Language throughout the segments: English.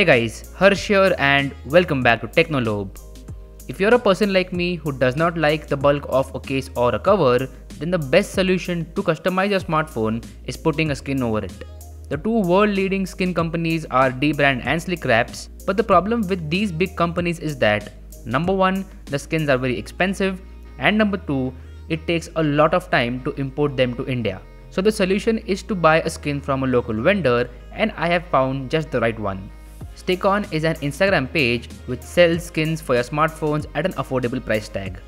Hey guys, Harsh here and welcome back to Technolobe. If you're a person like me who does not like the bulk of a case or a cover, then the best solution to customize your smartphone is putting a skin over it. The two world leading skin companies are Dbrand and Slickwraps, but the problem with these big companies is that number 1, the skins are very expensive, and number 2, it takes a lot of time to import them to India. So the solution is to buy a skin from a local vendor, and I have found just the right one. StickOn is an Instagram page which sells skins for your smartphones at an affordable price tag.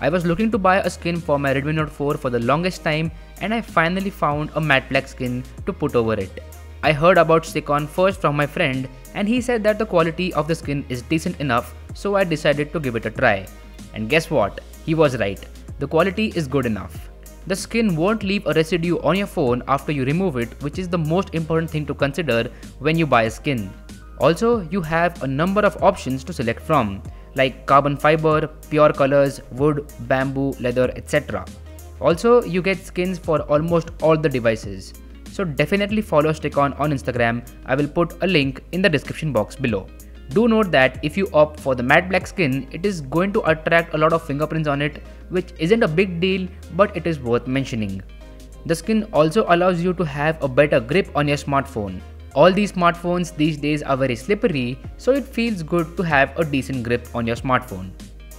I was looking to buy a skin for my Redmi Note 4 for the longest time, and I finally found a matte black skin to put over it. I heard about StickOn first from my friend, and he said that the quality of the skin is decent enough, so I decided to give it a try. And guess what? He was right. The quality is good enough. The skin won't leave a residue on your phone after you remove it, which is the most important thing to consider when you buy a skin. Also, you have a number of options to select from, like carbon fiber, pure colors, wood, bamboo, leather, etc. Also, you get skins for almost all the devices. So definitely follow StickOn on Instagram. I will put a link in the description box below. Do note that if you opt for the matte black skin, it is going to attract a lot of fingerprints on it, which isn't a big deal, but it is worth mentioning. The skin also allows you to have a better grip on your smartphone. All these smartphones these days are very slippery, so it feels good to have a decent grip on your smartphone.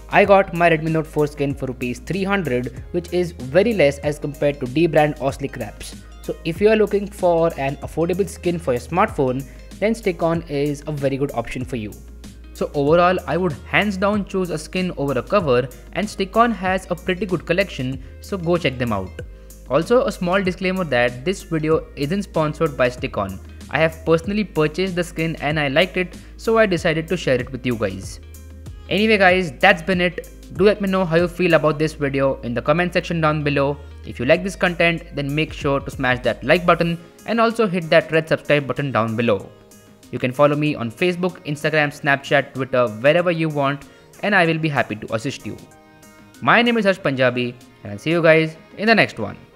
I got my Redmi Note 4 skin for ₹300, which is very less as compared to Dbrand or Slickwraps. So if you are looking for an affordable skin for your smartphone, then StickOn is a very good option for you. So overall, I would hands down choose a skin over a cover, and StickOn has a pretty good collection, so go check them out. Also, a small disclaimer that this video isn't sponsored by StickOn. I have personally purchased the skin and I liked it, so I decided to share it with you guys. Anyway guys, that's been it. Do let me know how you feel about this video in the comment section down below. If you like this content, then make sure to smash that like button and also hit that red subscribe button down below. You can follow me on Facebook, Instagram, Snapchat, Twitter, wherever you want, and I will be happy to assist you. My name is Harsh Punjabi, and I'll see you guys in the next one.